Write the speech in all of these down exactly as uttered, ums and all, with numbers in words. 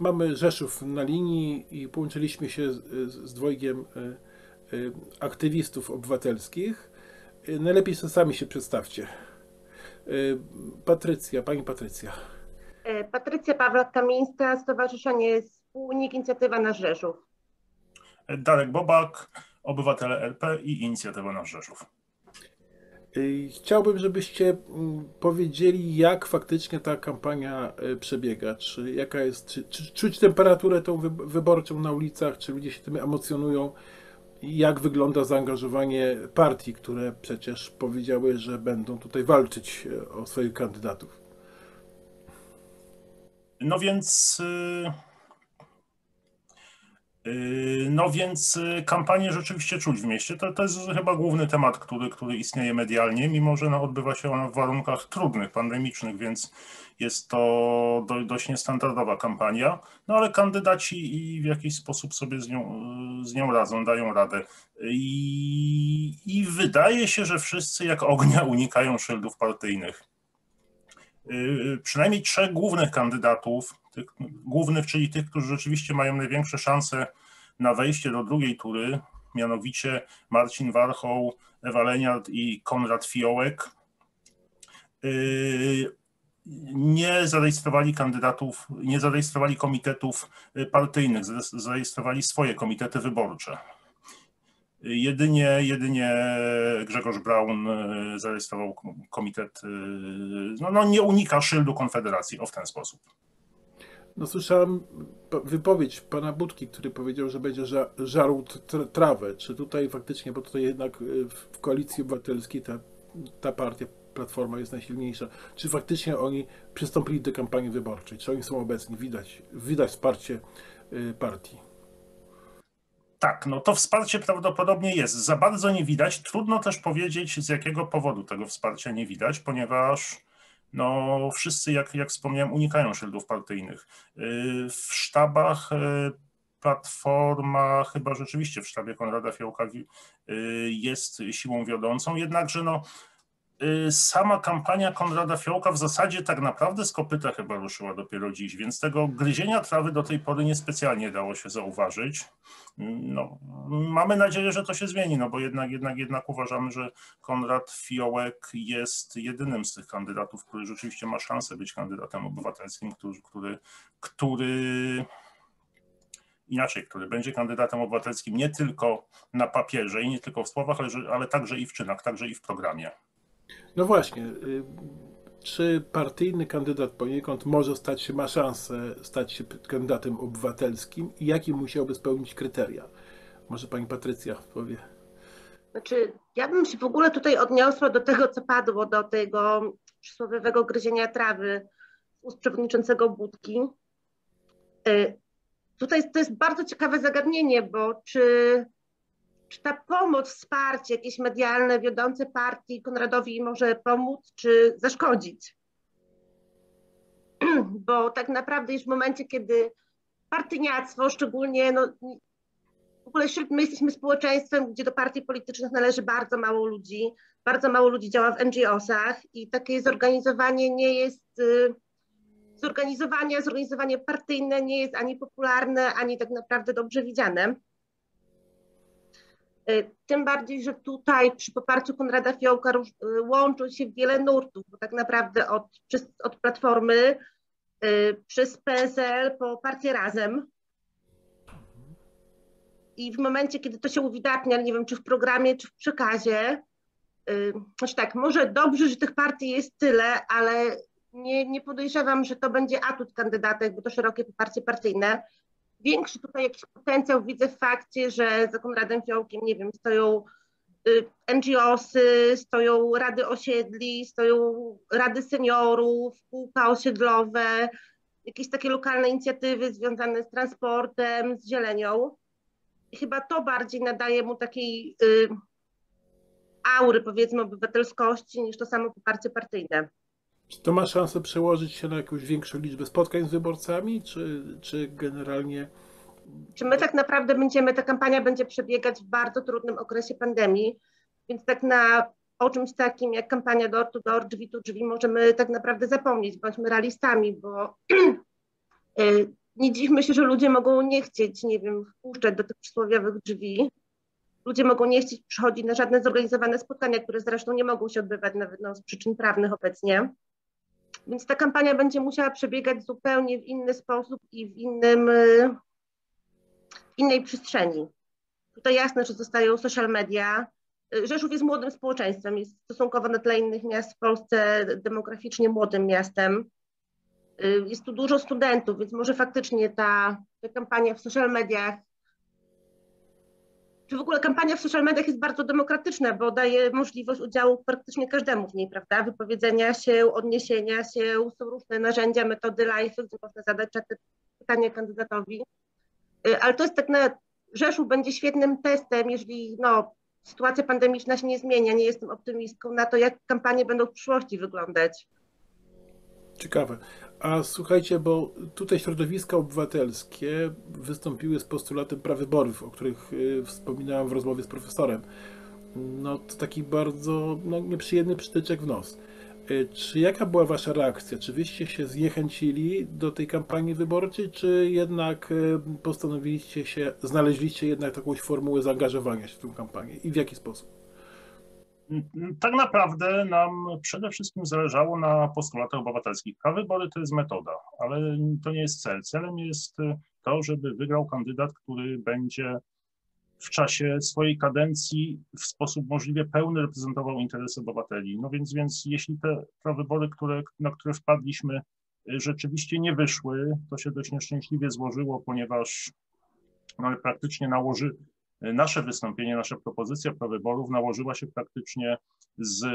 Mamy Rzeszów na linii i połączyliśmy się z, z dwojgiem aktywistów obywatelskich. Najlepiej sami się przedstawcie. Patrycja, pani Patrycja. Patrycja Pawlak-Kamińska, Stowarzyszenie Spółnik Inicjatywa na Rzeszów. Dariusz Bobak, Obywatele R P i Inicjatywa na Rzeszów. Chciałbym, żebyście powiedzieli, jak faktycznie ta kampania przebiega. Czy, jaka jest, czy, czy czuć temperaturę tą wyborczą na ulicach, czy ludzie się tym emocjonują? Jak wygląda zaangażowanie partii, które przecież powiedziały, że będą tutaj walczyć o swoich kandydatów? No więc... No więc kampanię rzeczywiście czuć w mieście. To, to jest chyba główny temat, który, który istnieje medialnie, mimo że no, odbywa się ona w warunkach trudnych, pandemicznych, więc jest to do, dość niestandardowa kampania. No ale kandydaci i w jakiś sposób sobie z nią, z nią radzą, dają radę. I, I wydaje się, że wszyscy jak ognia unikają szyldów partyjnych. Yy, przynajmniej trzech głównych kandydatów, tych głównych, czyli tych, którzy rzeczywiście mają największe szanse na wejście do drugiej tury, mianowicie Marcin Warchoł, Ewa Leniart i Konrad Fijołek, yy, nie zarejestrowali kandydatów, nie zarejestrowali komitetów partyjnych, zarejestrowali swoje komitety wyborcze. Jedynie, jedynie Grzegorz Braun zarejestrował komitet, no, no nie unika szyldu Konfederacji, o w ten sposób. No słyszałem wypowiedź pana Budki, który powiedział, że będzie żarł trawę. Czy tutaj faktycznie, bo tutaj jednak w Koalicji Obywatelskiej ta, ta partia, Platforma jest najsilniejsza, czy faktycznie oni przystąpili do kampanii wyborczej? Czy oni są obecni? Widać, widać wsparcie partii. Tak, no to wsparcie prawdopodobnie jest. Za bardzo nie widać. Trudno też powiedzieć, z jakiego powodu tego wsparcia nie widać, ponieważ no, wszyscy, jak, jak wspomniałem, unikają szyldów partyjnych. W sztabach Platforma, chyba rzeczywiście w sztabie Konrada Fijołka jest siłą wiodącą, jednakże no, sama kampania Konrada Fijołka w zasadzie tak naprawdę z kopyta chyba ruszyła dopiero dziś, więc tego gryzienia trawy do tej pory niespecjalnie dało się zauważyć. No, mamy nadzieję, że to się zmieni, no bo jednak, jednak, jednak uważamy, że Konrad Fijołek jest jedynym z tych kandydatów, który rzeczywiście ma szansę być kandydatem obywatelskim, który, który, który inaczej, który będzie kandydatem obywatelskim nie tylko na papierze i nie tylko w słowach, ale, ale także i w czynach, także i w programie. No właśnie, czy partyjny kandydat poniekąd może stać się, ma szansę stać się kandydatem obywatelskim i jakie musiałby spełnić kryteria? Może pani Patrycja powie. Znaczy, ja bym się w ogóle tutaj odniosła do tego, co padło, do tego przysłowiowego gryzienia trawy z ust przewodniczącego Budki. Tutaj to jest bardzo ciekawe zagadnienie, bo czy... Czy ta pomoc, wsparcie, jakieś medialne, wiodące partii Konradowi może pomóc czy zaszkodzić? Bo tak naprawdę już w momencie, kiedy partyniactwo, szczególnie no, w ogóle my jesteśmy społeczeństwem, gdzie do partii politycznych należy bardzo mało ludzi, bardzo mało ludzi działa w en dżi osach i takie zorganizowanie nie jest, zorganizowanie, zorganizowanie partyjne nie jest ani popularne, ani tak naprawdę dobrze widziane. Tym bardziej, że tutaj przy poparciu Konrada Fijołka łączą się wiele nurtów, bo tak naprawdę od, od Platformy przez P S L po Partię Razem. I w momencie, kiedy to się uwidatnia, nie wiem czy w programie, czy w przekazie, znaczy tak, może dobrze, że tych partii jest tyle, ale nie, nie podejrzewam, że to będzie atut kandydatek, bo to szerokie poparcie partyjne. Większy tutaj jakiś potencjał widzę w fakcie, że za Konradem Fijołkiem, nie wiem, stoją en dżi osy, stoją rady osiedli, stoją rady seniorów, kółka osiedlowe, jakieś takie lokalne inicjatywy związane z transportem, z zielenią. I chyba to bardziej nadaje mu takiej y, aury, powiedzmy, obywatelskości niż to samo poparcie partyjne. Czy to ma szansę przełożyć się na jakąś większą liczbę spotkań z wyborcami, czy, czy generalnie... Czy my tak naprawdę będziemy, ta kampania będzie przebiegać w bardzo trudnym okresie pandemii, więc tak na o czymś takim jak kampania door to door, drzwi to drzwi możemy tak naprawdę zapomnieć, bądźmy realistami, bo nie dziwmy się, że ludzie mogą nie chcieć, nie wiem, wpuszczać do tych przysłowiowych drzwi. Ludzie mogą nie chcieć przychodzić na żadne zorganizowane spotkania, które zresztą nie mogą się odbywać nawet no, z przyczyn prawnych obecnie. Więc ta kampania będzie musiała przebiegać zupełnie w inny sposób i w innym, w innej przestrzeni. Tutaj jasne, że zostają social media. Rzeszów jest młodym społeczeństwem, jest stosunkowo na tle innych miast w Polsce demograficznie młodym miastem. Jest tu dużo studentów, więc może faktycznie ta, ta kampania w social mediach, czy w ogóle kampania w social mediach jest bardzo demokratyczna, bo daje możliwość udziału praktycznie każdemu w niej, prawda? Wypowiedzenia się, odniesienia się, są różne narzędzia, metody live, gdzie można zadać pytanie kandydatowi. Ale to jest tak na Rzeszów będzie świetnym testem, jeżeli no, sytuacja pandemiczna się nie zmienia, nie jestem optymistką, na to, jak kampanie będą w przyszłości wyglądać. Ciekawe. A słuchajcie, bo tutaj środowiska obywatelskie wystąpiły z postulatem prawyborów, o których wspominałem w rozmowie z profesorem. No to taki bardzo no, nieprzyjemny przytyczek w nos. Czy jaka była wasza reakcja? Czy wyście się zniechęcili do tej kampanii wyborczej, czy jednak postanowiliście się, znaleźliście jednak jakąś formułę zaangażowania się w tę kampanię i w jaki sposób? Tak naprawdę nam przede wszystkim zależało na postulatach obywatelskich. Prawybory to jest metoda, ale to nie jest cel. Celem jest to, żeby wygrał kandydat, który będzie w czasie swojej kadencji w sposób możliwie pełny reprezentował interesy obywateli. No więc, więc jeśli te prawybory, które, na które wpadliśmy, rzeczywiście nie wyszły, to się dość nieszczęśliwie złożyło, ponieważ no, praktycznie nałoży... Nasze wystąpienie, nasza propozycja prawyborów nałożyła się praktycznie z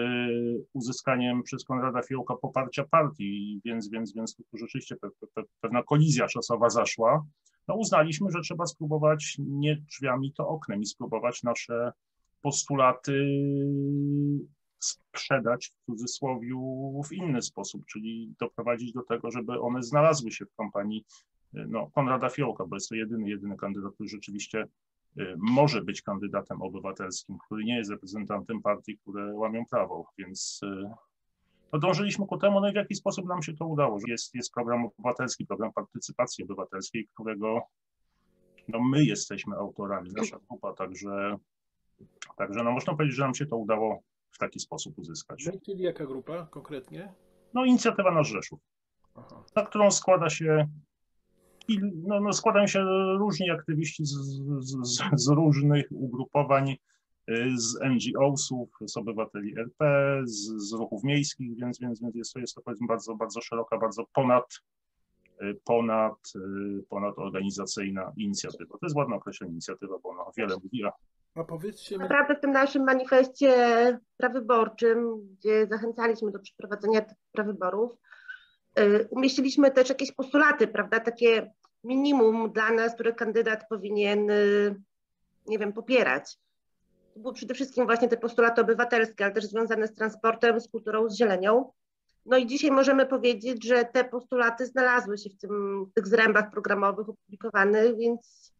uzyskaniem przez Konrada Fijołka poparcia partii, więc, więc, więc tu rzeczywiście pe, pe, pewna kolizja czasowa zaszła. No uznaliśmy, że trzeba spróbować nie drzwiami, to oknem i spróbować nasze postulaty sprzedać w cudzysłowiu w inny sposób, czyli doprowadzić do tego, żeby one znalazły się w kampanii no, Konrada Fijołka, bo jest to jedyny, jedyny kandydat, który rzeczywiście może być kandydatem obywatelskim, który nie jest reprezentantem partii, które łamią prawo, więc no, dążyliśmy ku temu, no i w jaki sposób nam się to udało, że jest, jest program obywatelski, program partycypacji obywatelskiej, którego no, my jesteśmy autorami, nasza grupa, także, także no, można powiedzieć, że nam się to udało w taki sposób uzyskać. Czyli jaka grupa konkretnie? No inicjatywa Nasz Rzeszów, aha, na którą składa się I no, no składają się różni aktywiści z, z, z różnych ugrupowań, z N G O sów, z obywateli R P, z, z ruchów miejskich, więc, więc, więc jest to, jest to powiedzmy bardzo, bardzo szeroka, bardzo ponad, ponad, ponad organizacyjna inicjatywa. To jest ładne określenie inicjatywa, bo ona wiele mówiła. A powiedzcie... Naprawdę w tym naszym manifestie prawyborczym, gdzie zachęcaliśmy do przeprowadzenia tych prawyborów, umieściliśmy też jakieś postulaty, prawda, takie minimum dla nas, które kandydat powinien, nie wiem, popierać. To były przede wszystkim właśnie te postulaty obywatelskie, ale też związane z transportem, z kulturą, z zielenią. No i dzisiaj możemy powiedzieć, że te postulaty znalazły się w, tym, w tych zrębach programowych opublikowanych, więc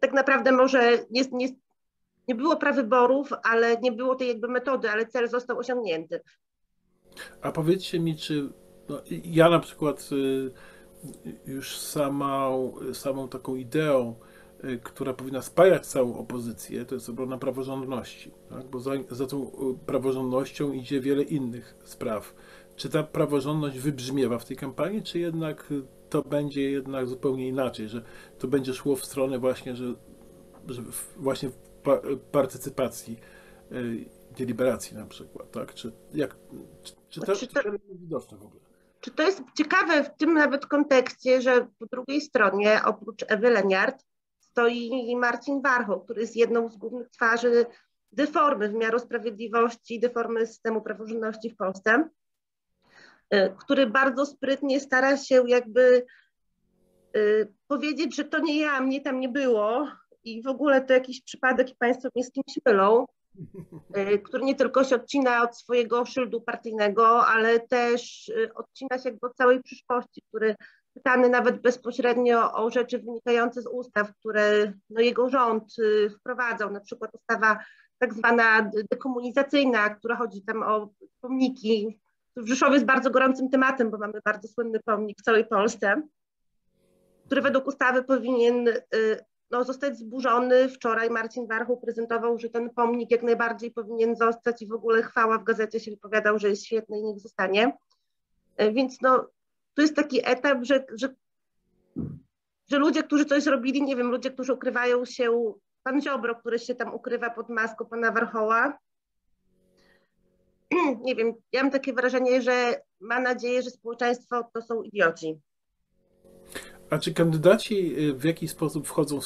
tak naprawdę może nie, nie, nie było prawyborów, ale nie było tej jakby metody, ale cel został osiągnięty. A powiedzcie mi, czy... No, ja na przykład już samą, samą taką ideą, która powinna spajać całą opozycję, to jest obrona praworządności, tak? Bo za, za tą praworządnością idzie wiele innych spraw. Czy ta praworządność wybrzmiewa w tej kampanii, czy jednak to będzie jednak zupełnie inaczej, że to będzie szło w stronę właśnie, że, że właśnie pa, partycypacji, deliberacji na przykład, tak? Czy, jak, czy, czy, to, czy to jest widoczne w ogóle? Czy to jest ciekawe w tym nawet kontekście, że po drugiej stronie oprócz Ewy Leniart stoi Marcin Warchoł, który jest jedną z głównych twarzy deformy wymiaru sprawiedliwości, deformy systemu praworządności w Polsce, który bardzo sprytnie stara się jakby powiedzieć, że to nie ja, mnie tam nie było i w ogóle to jakiś przypadek i państwo mnie z kimś mylą, który nie tylko się odcina od swojego szyldu partyjnego, ale też odcina się od całej przyszłości, który pytany nawet bezpośrednio o rzeczy wynikające z ustaw, które no, jego rząd wprowadzał, na przykład ustawa tak zwana dekomunizacyjna, która chodzi tam o pomniki. W Rzeszowie jest bardzo gorącym tematem, bo mamy bardzo słynny pomnik w całej Polsce. który według ustawy powinien no, zostać zburzony. Wczoraj Marcin Warchoł prezentował, że ten pomnik jak najbardziej powinien zostać i w ogóle chwała w gazecie się wypowiadał, że jest świetny i niech zostanie. Więc no, to jest taki etap, że, że, że ludzie, którzy coś zrobili, nie wiem, ludzie, którzy ukrywają się, pan Ziobro, który się tam ukrywa pod maską pana Warchoła, nie wiem, ja mam takie wrażenie, że ma nadzieję, że społeczeństwo to są idioci. A czy kandydaci w jakiś sposób wchodzą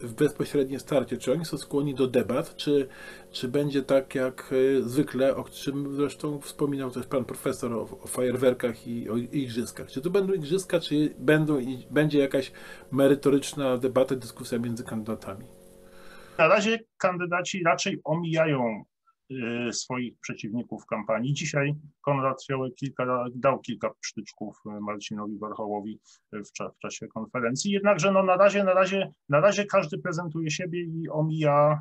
w bezpośrednie starcie? Czy oni są skłonni do debat? Czy, czy będzie tak jak zwykle, o czym zresztą wspominał też pan profesor o, o fajerwerkach i o igrzyskach? Czy to będą igrzyska, czy będą, będzie jakaś merytoryczna debata, dyskusja między kandydatami? Na razie kandydaci raczej omijają swoich przeciwników kampanii. Dzisiaj Konrad Fijołek kilka, dał kilka przytyczków Marcinowi Warchołowi w czasie konferencji. Jednakże no na razie, na razie, na razie każdy prezentuje siebie i omija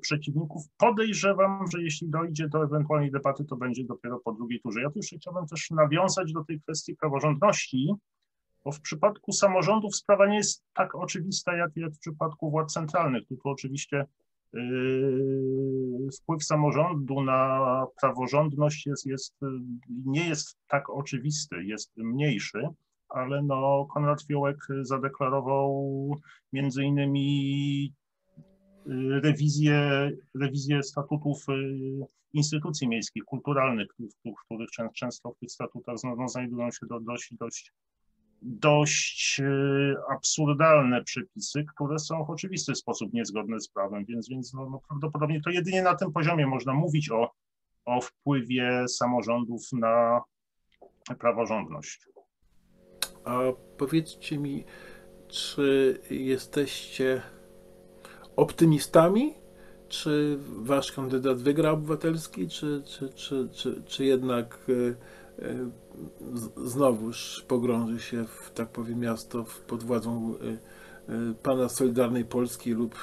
przeciwników. Podejrzewam, że jeśli dojdzie do ewentualnej debaty, to będzie dopiero po drugiej turze. Ja tu jeszcze chciałbym też nawiązać do tej kwestii praworządności, bo w przypadku samorządów sprawa nie jest tak oczywista, jak w przypadku władz centralnych. Tu, tu oczywiście wpływ samorządu na praworządność jest, jest, nie jest tak oczywisty, jest mniejszy, ale no Konrad Fijołek zadeklarował między innymi rewizję, rewizję statutów instytucji miejskich, kulturalnych, w których często w tych statutach no, znajdują się dość, dość dość absurdalne przepisy, które są w oczywisty sposób niezgodne z prawem, więc, więc no, no prawdopodobnie to jedynie na tym poziomie można mówić o, o wpływie samorządów na praworządność. A powiedzcie mi, czy jesteście optymistami? Czy wasz kandydat wygra obywatelski, czy, czy, czy, czy, czy jednak znowuż pogrąży się, w, tak powiem, miasto pod władzą pana Solidarnej Polski lub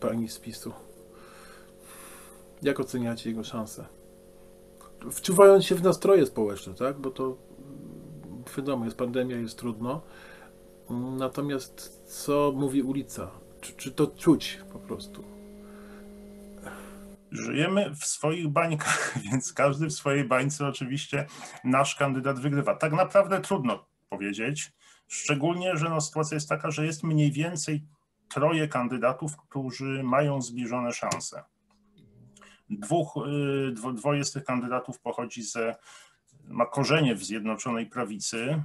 pani z PiSu? Jak oceniacie jego szanse? Wczuwając się w nastroje społeczne, tak? Bo to wiadomo, jest pandemia, jest trudno. Natomiast co mówi ulica? Czy, czy to czuć po prostu? Żyjemy w swoich bańkach, więc każdy w swojej bańce oczywiście nasz kandydat wygrywa. Tak naprawdę trudno powiedzieć, szczególnie, że no sytuacja jest taka, że jest mniej więcej troje kandydatów, którzy mają zbliżone szanse. Dwóch, dwo, dwoje z tych kandydatów pochodzi ze, ma korzenie w Zjednoczonej Prawicy.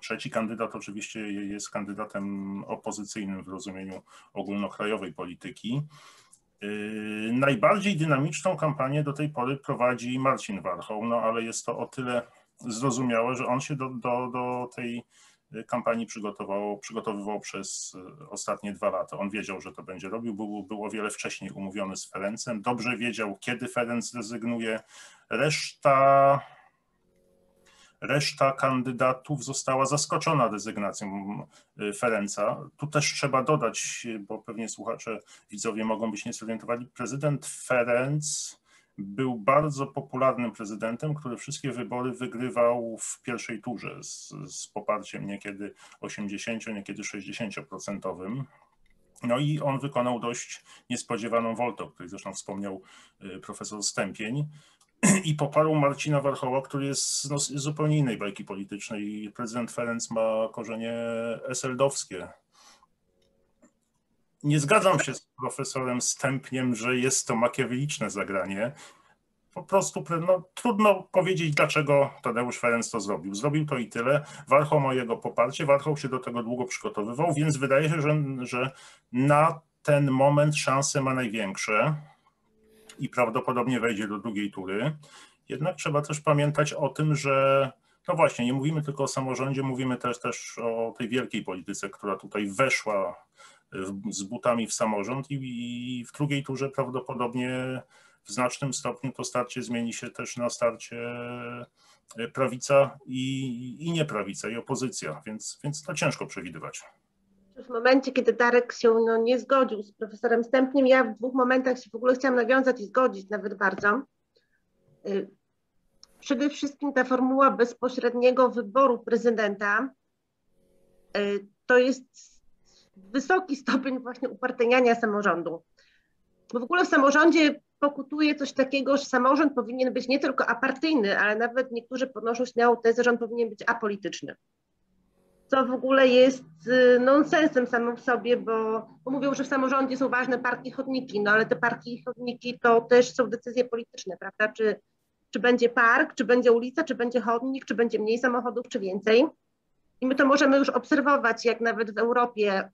Trzeci kandydat oczywiście jest kandydatem opozycyjnym w rozumieniu ogólnokrajowej polityki. Yy, najbardziej dynamiczną kampanię do tej pory prowadzi Marcin Warchoł, no ale jest to o tyle zrozumiałe, że on się do, do, do tej kampanii przygotował, przygotowywał przez ostatnie dwa lata. On wiedział, że to będzie robił, był, był o wiele wcześniej umówiony z Ferencem, dobrze wiedział, kiedy Ferenc zrezygnuje. Reszta, reszta kandydatów została zaskoczona rezygnacją Ferenca. Tu też trzeba dodać, bo pewnie słuchacze, widzowie mogą być niezorientowani, prezydent Ferenc był bardzo popularnym prezydentem, który wszystkie wybory wygrywał w pierwszej turze z, z poparciem niekiedy osiemdziesięciu, niekiedy sześćdziesięcioprocentowym. No i on wykonał dość niespodziewaną woltę, o której zresztą wspomniał profesor Stępień, i poparł Marcina Warchoła, który jest no, z zupełnie innej bajki politycznej. Prezydent Ferenc ma korzenie es el dowskie. Nie zgadzam się z profesorem Stępniem, że jest to makiaweliczne zagranie. Po prostu no, trudno powiedzieć, dlaczego Tadeusz Ferenc to zrobił. Zrobił to i tyle. Warchoł ma jego poparcie. Warchoł się do tego długo przygotowywał, więc wydaje się, że, że na ten moment szanse ma największe i prawdopodobnie wejdzie do drugiej tury. Jednak trzeba też pamiętać o tym, że no właśnie, nie mówimy tylko o samorządzie, mówimy też, też o tej wielkiej polityce, która tutaj weszła w, z butami w samorząd i, i w drugiej turze prawdopodobnie w znacznym stopniu to starcie zmieni się też na starcie prawica i, i nieprawica i opozycja, więc, więc to ciężko przewidywać. W momencie, kiedy Darek się no, nie zgodził z profesorem Stępniem, ja w dwóch momentach się w ogóle chciałam nawiązać i zgodzić nawet bardzo. Przede wszystkim ta formuła bezpośredniego wyboru prezydenta to jest wysoki stopień właśnie upartyjniania samorządu. Bo w ogóle w samorządzie pokutuje coś takiego, że samorząd powinien być nie tylko apartyjny, ale nawet niektórzy podnoszą śmiałą tezę, że on powinien być apolityczny. Co w ogóle jest nonsensem samym w sobie, bo, bo mówią, że w samorządzie są ważne parki i chodniki, no ale te parki i chodniki to też są decyzje polityczne, prawda? Czy, czy będzie park, czy będzie ulica, czy będzie chodnik, czy będzie mniej samochodów, czy więcej. I my to możemy już obserwować, jak nawet w Europie,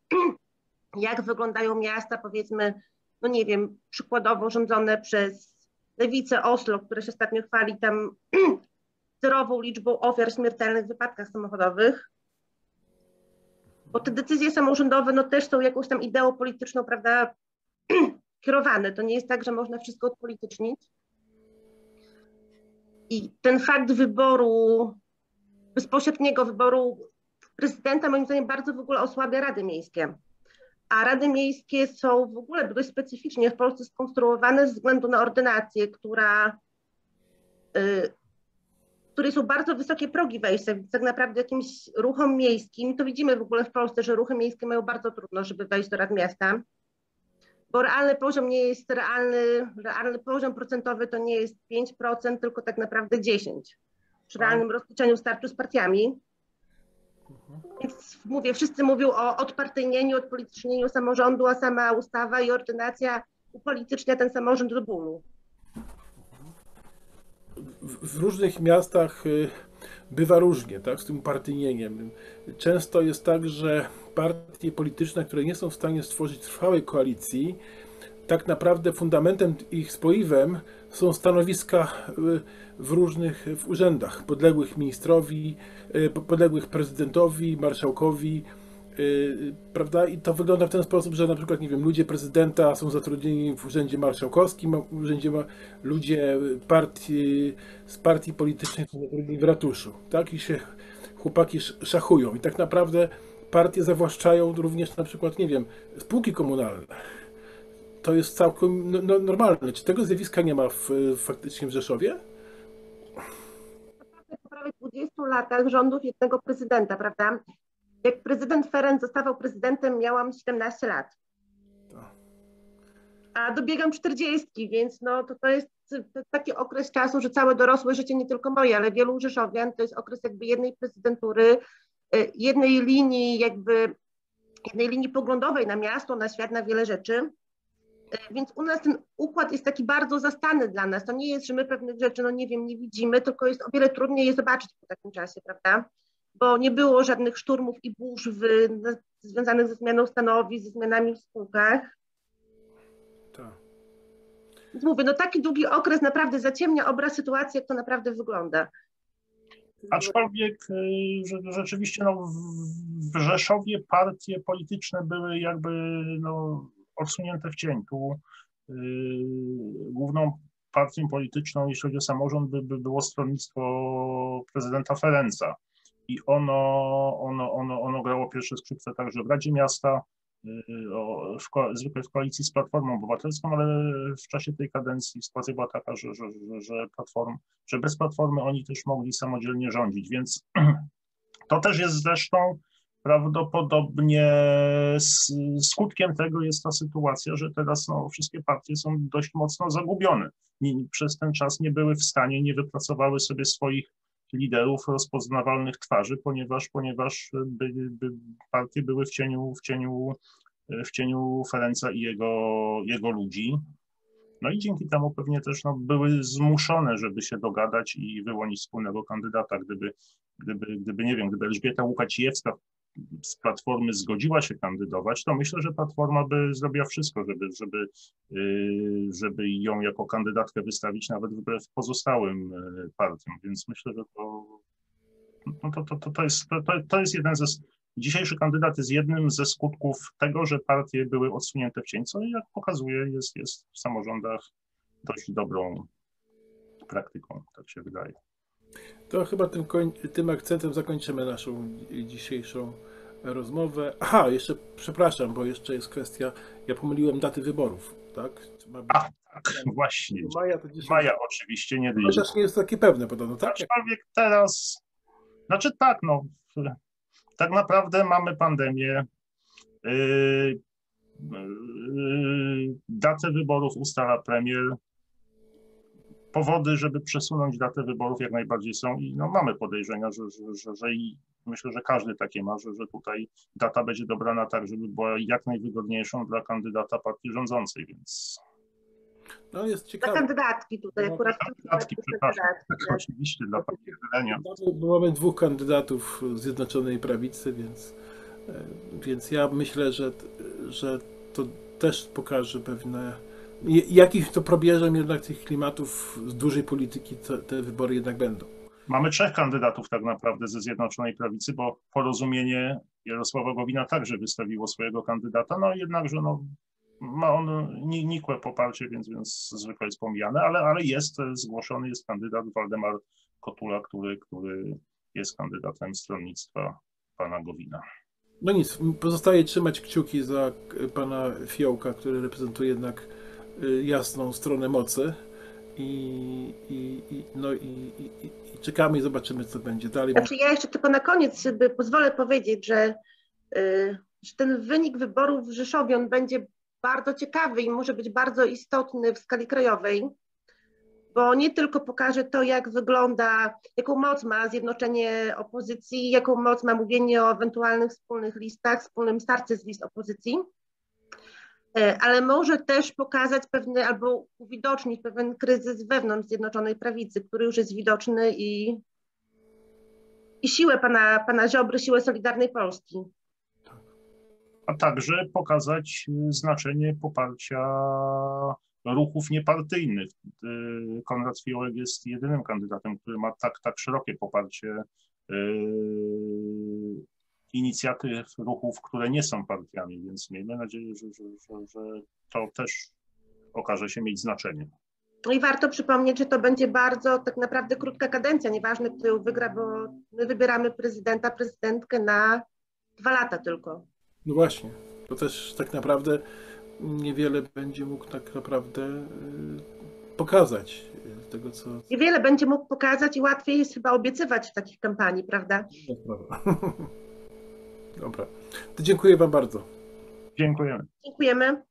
jak wyglądają miasta, powiedzmy, no nie wiem, przykładowo rządzone przez lewicę Oslo, które się ostatnio chwali tam zerową liczbą ofiar śmiertelnych w wypadkach samochodowych. Bo te decyzje samorządowe no, też są jakąś tam ideą polityczną, prawda, kierowane. To nie jest tak, że można wszystko odpolitycznić. I ten fakt wyboru, bezpośredniego wyboru prezydenta moim zdaniem bardzo w ogóle osłabia rady miejskie. A rady miejskie są w ogóle dość specyficznie w Polsce skonstruowane ze względu na ordynację, która, y, której są bardzo wysokie progi wejścia, więc tak naprawdę jakimś ruchom miejskim, to widzimy w ogóle w Polsce, że ruchy miejskie mają bardzo trudno, żeby wejść do rad miasta, bo realny poziom nie jest realny, realny poziom procentowy to nie jest pięć procent, tylko tak naprawdę dziesięć procent przy realnym rozliczeniu startu z partiami. Więc mówię, wszyscy mówią o odpartyjnieniu, odpolitycznieniu samorządu, a sama ustawa i ordynacja upolitycznia ten samorząd do bólu. W, w różnych miastach bywa różnie, tak, z tym upartyjnieniem. Często jest tak, że partie polityczne, które nie są w stanie stworzyć trwałej koalicji, tak naprawdę fundamentem ich spoiwem są stanowiska w różnych w urzędach, podległych ministrowi, podległych prezydentowi, marszałkowi, prawda? I to wygląda w ten sposób, że na przykład, nie wiem, ludzie prezydenta są zatrudnieni w urzędzie marszałkowskim, a w urzędzie ma... ludzie partii, z partii politycznej są zatrudnieni w ratuszu, tak? I się chłopaki szachują. I tak naprawdę partie zawłaszczają również na przykład, nie wiem, spółki komunalne. To jest całkiem no, normalne. Czy tego zjawiska nie ma w, faktycznie w Rzeszowie? Po prawie dwudziestu latach rządów jednego prezydenta, prawda? Jak prezydent Ferenc zostawał prezydentem, miałam siedemnaście lat. A dobiegam czterdziestki, więc no, to, to jest taki okres czasu, że całe dorosłe życie, nie tylko moje, ale wielu rzeszowian, to jest okres jakby jednej prezydentury, jednej linii jakby, jednej linii poglądowej na miasto, na świat, na wiele rzeczy. Więc u nas ten układ jest taki bardzo zastany dla nas. To nie jest, że my pewnych rzeczy, no nie wiem, nie widzimy, tylko jest o wiele trudniej je zobaczyć po takim czasie, prawda? Bo nie było żadnych szturmów i burz w, związanych ze zmianą stanowisk, ze zmianami w spółkach. Tak. Więc mówię, no taki długi okres naprawdę zaciemnia obraz sytuacji, jak to naprawdę wygląda. Aczkolwiek że, rzeczywiście no, w Rzeszowie partie polityczne były jakby no, odsunięte w cień. Tu yy, główną partią polityczną, jeśli chodzi o samorząd, by, by było stronnictwo prezydenta Ferenca. I ono, ono, ono, ono grało pierwsze skrzypce także w Radzie Miasta, yy, o, w ko zwykle w koalicji z Platformą Obywatelską, ale w czasie tej kadencji sytuacja była taka, że, że, że, że, platform, że bez Platformy oni też mogli samodzielnie rządzić, więc to też jest zresztą prawdopodobnie skutkiem tego jest ta sytuacja, że teraz no, wszystkie partie są dość mocno zagubione. Przez ten czas nie były w stanie, nie wypracowały sobie swoich liderów, rozpoznawalnych twarzy, ponieważ, ponieważ by, by partie były w cieniu, w cieniu, w cieniu Ferenca i jego, jego ludzi. No i dzięki temu pewnie też no, były zmuszone, żeby się dogadać i wyłonić wspólnego kandydata. Gdyby, gdyby, gdyby nie wiem, gdyby Elżbieta Łukaciewska z Platformy zgodziła się kandydować, to myślę, że Platforma by zrobiła wszystko, żeby, żeby, żeby ją jako kandydatkę wystawić nawet wbrew pozostałym partiom, więc myślę, że to, no to, to, to, to, jest, to, to jest jeden ze... Dzisiejszy kandydat jest jednym ze skutków tego, że partie były odsunięte w cień, co jak pokazuje jest, jest w samorządach dość dobrą praktyką, tak się wydaje. To chyba tym, tym akcentem zakończymy naszą dzisiejszą rozmowę. Aha, jeszcze przepraszam, bo jeszcze jest kwestia, ja pomyliłem daty wyborów, tak? Ma być... A, tak, właśnie. Maja, to dziesiątego Maja oczywiście nie wyjdzie. Chociaż nie jest takie pewne podobno, tak? Aczkolwiek teraz, znaczy tak, no tak naprawdę mamy pandemię, yy, yy, datę wyborów ustala premier, powody, żeby przesunąć datę wyborów jak najbardziej są i no, mamy podejrzenia, że, że, że, że i myślę, że każdy takie ma, że, że tutaj data będzie dobrana tak, żeby była jak najwygodniejszą dla kandydata partii rządzącej, więc... No, jest ciekawe. Dla kandydatki tutaj no, akurat. Kandydatki, przepraszam, tak, tak, oczywiście dla partii Jelenia. Mamy dwóch kandydatów Zjednoczonej Prawicy, więc, więc ja myślę, że, że to też pokaże pewne... Jakimś to probierzem jednak tych klimatów z dużej polityki te, te wybory jednak będą. Mamy trzech kandydatów tak naprawdę ze Zjednoczonej Prawicy, bo Porozumienie Jarosława Gowina także wystawiło swojego kandydata, no jednakże no, ma on nikłe poparcie, więc, więc zwykle jest pomijane, ale, ale jest zgłoszony, jest kandydat Waldemar Kotula, który, który jest kandydatem stronnictwa pana Gowina. No nic, pozostaje trzymać kciuki za pana Fijołka, który reprezentuje jednak jasną stronę mocy i, i, i, no i, i, i czekamy i zobaczymy, co będzie dalej. Znaczy ja jeszcze tylko na koniec pozwolę powiedzieć, że, yy, że ten wynik wyborów w Rzeszowie on będzie bardzo ciekawy i może być bardzo istotny w skali krajowej, bo nie tylko pokaże to, jak wygląda, jaką moc ma zjednoczenie opozycji, jaką moc ma mówienie o ewentualnych wspólnych listach, wspólnym starcie z list opozycji, ale może też pokazać pewne albo uwidocznić pewien kryzys wewnątrz Zjednoczonej Prawicy, który już jest widoczny i, i siłę pana, pana Ziobry, siłę Solidarnej Polski. A także pokazać znaczenie poparcia ruchów niepartyjnych. Konrad Fijołek jest jedynym kandydatem, który ma tak, tak szerokie poparcie yy, inicjatyw, ruchów, które nie są partiami, więc miejmy nadzieję, że, że, że, że to też okaże się mieć znaczenie. No i warto przypomnieć, że to będzie bardzo tak naprawdę krótka kadencja, nieważne kto ją wygra, bo my wybieramy prezydenta, prezydentkę na dwa lata tylko. No właśnie, to też tak naprawdę niewiele będzie mógł tak naprawdę pokazać tego, co... Niewiele będzie mógł pokazać i łatwiej jest chyba obiecywać w takich kampanii, prawda? Dobra. Dobra. To dziękuję wam bardzo. Dziękujemy. Dziękujemy.